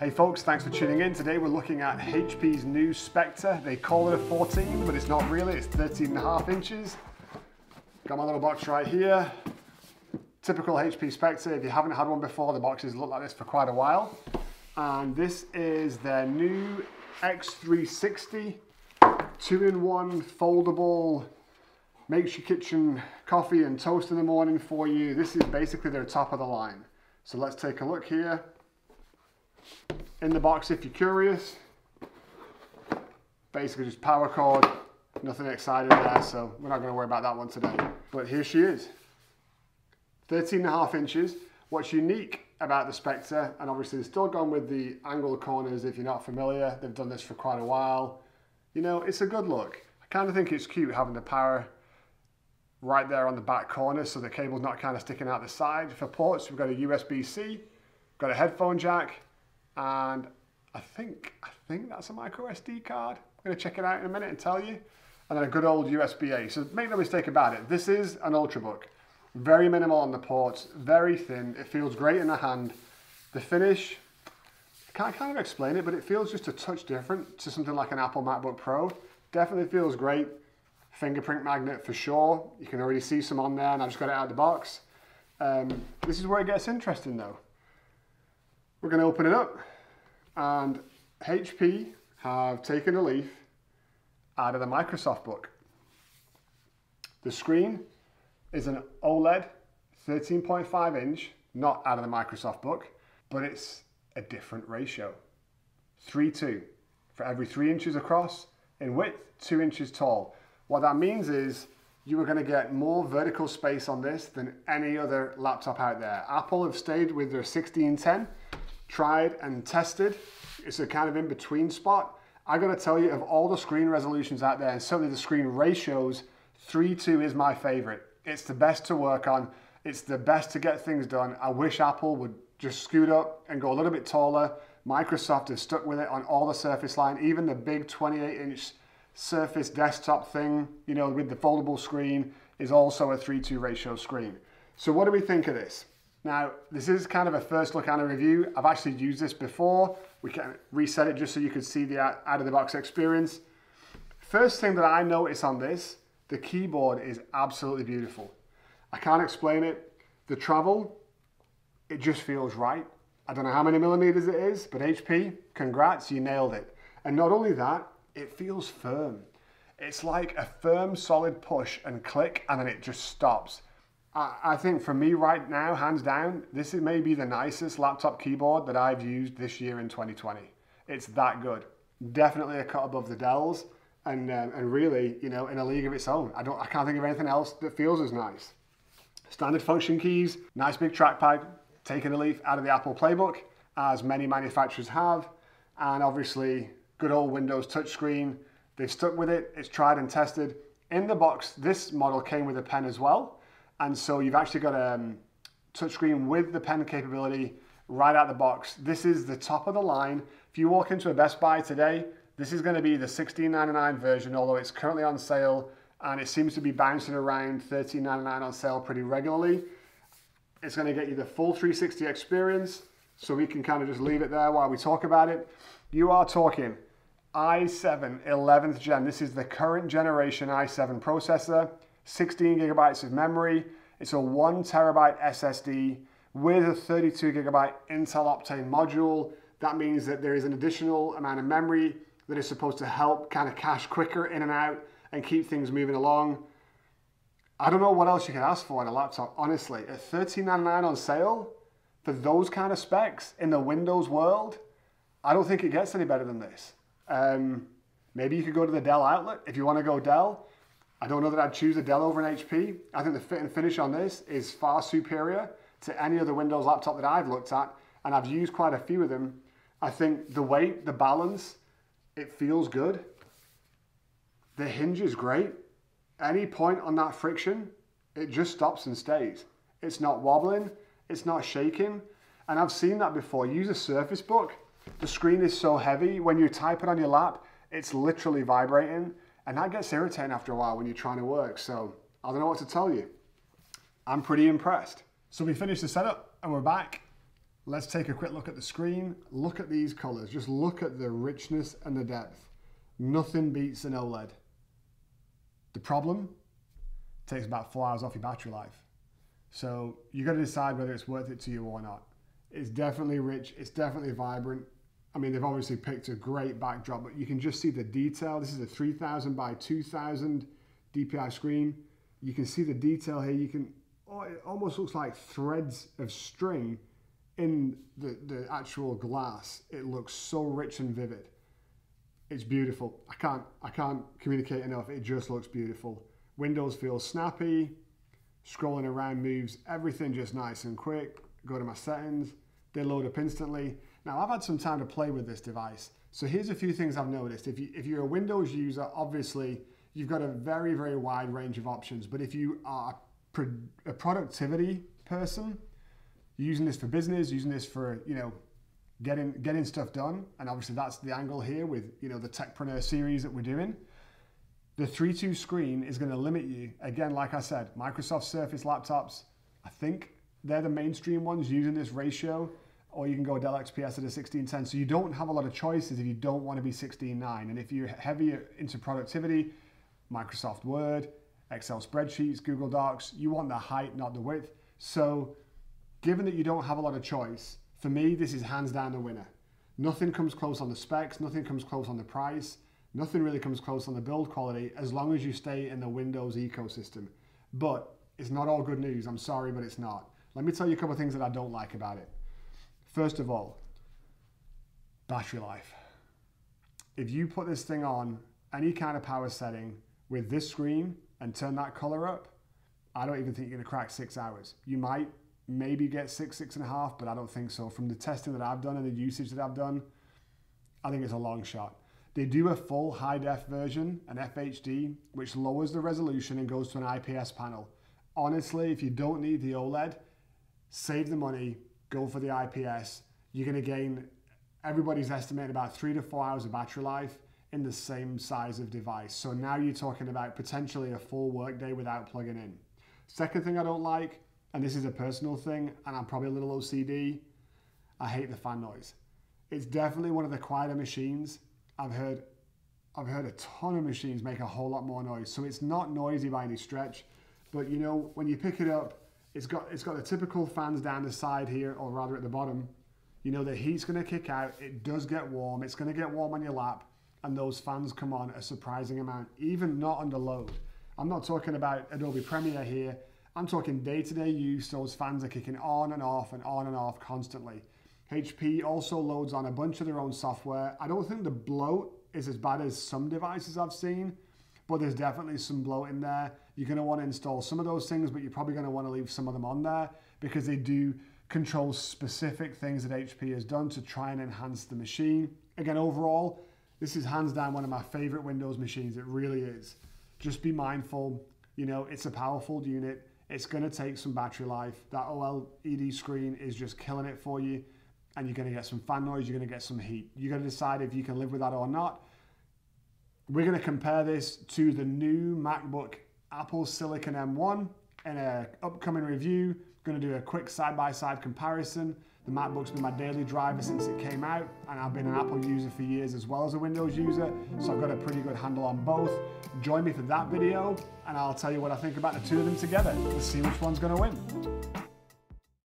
Hey folks, thanks for tuning in. Today we're looking at HP's new Spectre. They call it a 14, but it's not really, it's 13.5 inches. Got my little box right here. Typical HP Spectre. If you haven't had one before, the boxes look like this for quite a while. And this is their new X360 2-in-1 foldable, makes your kitchen coffee and toast in the morning for you. This is basically their top of the line. So let's take a look here. In the box, if you're curious, basically just power cord, nothing exciting there, so we're not going to worry about that one today. But here she is, 13.5 inches. What's unique about the Spectre, and obviously it's still gone with the angled corners if you're not familiar, they've done this for quite a while. You know, it's a good look. I kind of think it's cute having the power right there on the back corner so the cable's not kind of sticking out the side. For ports, we've got a USB-C, got a headphone jack, and I think that's a micro SD card. I'm gonna check it out in a minute and tell you. And then a good old USB-A. So make no mistake about it, this is an Ultrabook. Very minimal on the ports, very thin. It feels great in the hand. The finish, I can't kind of explain it, but it feels just a touch different to something like an Apple MacBook Pro. Definitely feels great. Fingerprint magnet for sure. You can already see some on there, and I've just got it out of the box. This is where it gets interesting though. We're going to open it up, and HP have taken a leaf out of the Microsoft book. The screen is an OLED 13.5 inch, not out of the Microsoft book, but it's a different ratio. 3:2 for every 3 inches across, in width, 2 inches tall. What that means is you are going to get more vertical space on this than any other laptop out there. Apple have stayed with their 1610. Tried and tested. It's a kind of in-between spot. I gotta tell you, of all the screen resolutions out there, and certainly the screen ratios, 3:2 is my favorite. It's the best to work on. It's the best to get things done. I wish Apple would just scoot up and go a little bit taller. Microsoft has stuck with it on all the Surface line, even the big 28-inch Surface desktop thing, you know, with the foldable screen, is also a 3:2 ratio screen. So what do we think of this? Now, this is kind of a first look and a review. I've actually used this before. We can reset it just so you can see the out-of-the-box experience. First thing that I notice on this, the keyboard is absolutely beautiful. I can't explain it. The travel, it just feels right. I don't know how many millimeters it is, but HP, congrats, you nailed it. And not only that, it feels firm. It's like a firm, solid push and click, and then it just stops. I think for me right now, hands down, this is maybe the nicest laptop keyboard that I've used this year in 2020. It's that good. Definitely a cut above the Dells, and really, you know, in a league of its own. I can't think of anything else that feels as nice. Standard function keys, nice big trackpad, taking a leaf out of the Apple playbook, as many manufacturers have, and obviously good old Windows touchscreen. They've stuck with it. It's tried and tested. In the box, this model came with a pen as well. And so you've actually got a touchscreen with the pen capability right out the box. This is the top of the line. If you walk into a Best Buy today, this is going to be the $16.99 version, although it's currently on sale, and it seems to be bouncing around $13.99 on sale pretty regularly. It's going to get you the full 360 experience, so we can kind of just leave it there while we talk about it. You are talking i7 11th gen. This is the current generation i7 processor. 16 gigabytes of memory. It's a 1 terabyte SSD with a 32 gigabyte Intel Optane module. That means that there is an additional amount of memory that is supposed to help kind of cache quicker in and out and keep things moving along. I don't know what else you can ask for on a laptop, honestly. At $13.99 on sale, for those kind of specs in the Windows world, I don't think it gets any better than this. Maybe you could go to the Dell outlet if you want to go Dell. I don't know that I'd choose a Dell over an HP. I think the fit and finish on this is far superior to any other Windows laptop that I've looked at, and I've used quite a few of them. I think the weight, the balance, it feels good. The hinge is great. Any point on that friction, it just stops and stays. It's not wobbling, it's not shaking, and I've seen that before. Use a Surface book. The screen is so heavy, when you type it on your lap, it's literally vibrating. And that gets irritating after a while when you're trying to work. So I don't know what to tell you. I'm pretty impressed. So we finished the setup and we're back. Let's take a quick look at the screen. Look at these colors. Just look at the richness and the depth. Nothing beats an OLED. The problem? It takes about 4 hours off your battery life. So you got to decide whether it's worth it to you or not. It's definitely rich. It's definitely vibrant. I mean, they've obviously picked a great backdrop, but you can just see the detail. This is a 3000 by 2000 DPI screen. You can see the detail here. You can, oh, it almost looks like threads of string in the actual glass. It looks so rich and vivid. It's beautiful. I can't communicate enough. It just looks beautiful. Windows feels snappy. Scrolling around moves, everything just nice and quick. Go to my settings. They load up instantly. Now, I've had some time to play with this device. So here's a few things I've noticed. If you're a Windows user, obviously, you've got a very, very wide range of options. But if you are a productivity person, using this for business, using this for, you know, getting stuff done, and obviously that's the angle here with, you know, the Techpreneur series that we're doing, the 3.2 screen is going to limit you. Again, like I said, Microsoft Surface laptops, I think they're the mainstream ones using this ratio, or you can go Dell XPS at a 16:10. So you don't have a lot of choices if you don't want to be 16:9. And if you're heavier into productivity, Microsoft Word, Excel spreadsheets, Google Docs, you want the height, not the width. So given that you don't have a lot of choice, for me, this is hands down the winner. Nothing comes close on the specs, nothing comes close on the price, nothing really comes close on the build quality, as long as you stay in the Windows ecosystem. But it's not all good news, I'm sorry, but it's not. Let me tell you a couple of things that I don't like about it. First of all, battery life. If you put this thing on any kind of power setting with this screen and turn that color up, I don't even think you're gonna crack 6 hours. You might, maybe get 6, 6.5, but I don't think so. From the testing that I've done and the usage that I've done, I think it's a long shot. They do a full high-def version, an FHD, which lowers the resolution and goes to an IPS panel. Honestly, if you don't need the OLED, save the money, go for the IPS. You're gonna gain, everybody's estimating about 3 to 4 hours of battery life in the same size of device. So now you're talking about potentially a full workday without plugging in. Second thing I don't like, and this is a personal thing, and I'm probably a little OCD, I hate the fan noise. It's definitely one of the quieter machines. I've heard a ton of machines make a whole lot more noise, so it's not noisy by any stretch, but you know, when you pick it up, it's got the typical fans down the side here, or rather at the bottom. You know, the heat's gonna kick out, it does get warm, it's gonna get warm on your lap, and those fans come on a surprising amount, even not under load. I'm not talking about Adobe Premiere here, I'm talking day-to-day use. Those fans are kicking on and off and on and off constantly. HP also loads on a bunch of their own software. I don't think the bloat is as bad as some devices I've seen, but there's definitely some bloat in there. You're going to want to install some of those things, but you're probably going to want to leave some of them on there because they do control specific things that HP has done to try and enhance the machine. Again, overall, this is hands down one of my favorite Windows machines. It really is. Just be mindful. You know, it's a powerful unit. It's going to take some battery life. That OLED screen is just killing it for you, and you're going to get some fan noise, you're going to get some heat. You're going to decide if you can live with that or not. We're going to compare this to the new MacBook Apple Silicon M1 in an upcoming review. Going to do a quick side-by-side comparison. The MacBook's been my daily driver since it came out, and I've been an Apple user for years as well as a Windows user, so I've got a pretty good handle on both. Join me for that video, and I'll tell you what I think about the two of them together. Let's see which one's going to win.